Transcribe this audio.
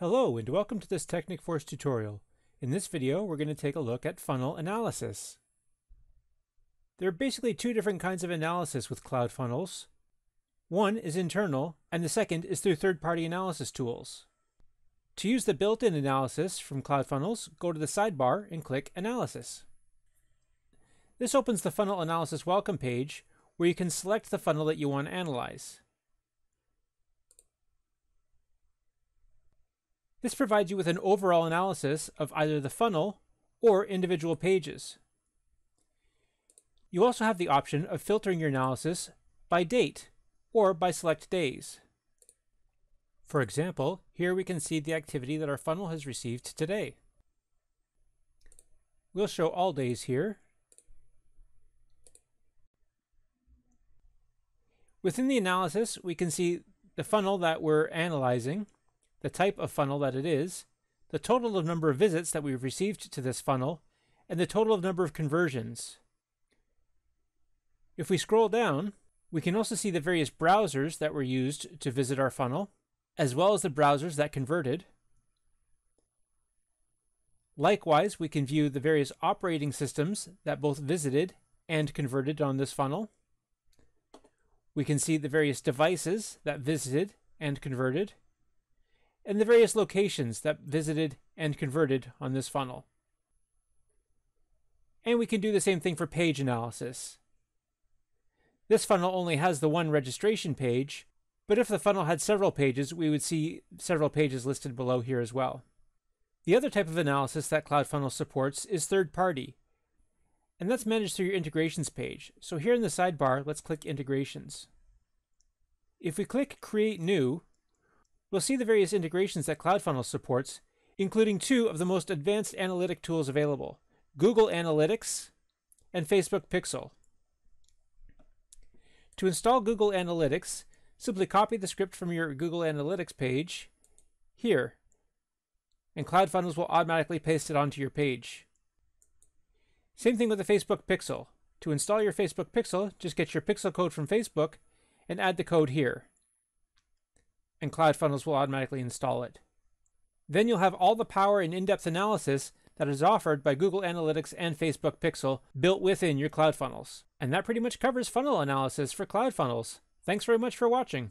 Hello and welcome to this Teknikforce tutorial. In this video we're going to take a look at funnel analysis. There are basically two different kinds of analysis with CloudFunnels. One is internal and the second is through third-party analysis tools. To use the built-in analysis from CloudFunnels, go to the sidebar and click Analysis. This opens the Funnel Analysis welcome page where you can select the funnel that you want to analyze. This provides you with an overall analysis of either the funnel or individual pages. You also have the option of filtering your analysis by date or by select days. For example, here we can see the activity that our funnel has received today. We'll show all days here. Within the analysis, we can see the funnel that we're analyzing, the type of funnel that it is, the total of number of visits that we've received to this funnel, and the total of number of conversions. If we scroll down, we can also see the various browsers that were used to visit our funnel, as well as the browsers that converted. Likewise, we can view the various operating systems that both visited and converted on this funnel. We can see the various devices that visited and converted, and the various locations that visited and converted on this funnel. And we can do the same thing for page analysis. This funnel only has the one registration page, but if the funnel had several pages, we would see several pages listed below here as well. The other type of analysis that CloudFunnels supports is third-party, and that's managed through your integrations page. So here in the sidebar, let's click Integrations. If we click Create New, we'll see the various integrations that CloudFunnels supports, including two of the most advanced analytic tools available, Google Analytics and Facebook Pixel. To install Google Analytics, simply copy the script from your Google Analytics page here, and CloudFunnels will automatically paste it onto your page. Same thing with the Facebook Pixel. To install your Facebook Pixel, just get your pixel code from Facebook and add the code here, and CloudFunnels will automatically install it. Then you'll have all the power and in-depth analysis that is offered by Google Analytics and Facebook Pixel built within your CloudFunnels. And that pretty much covers funnel analysis for CloudFunnels. Thanks very much for watching.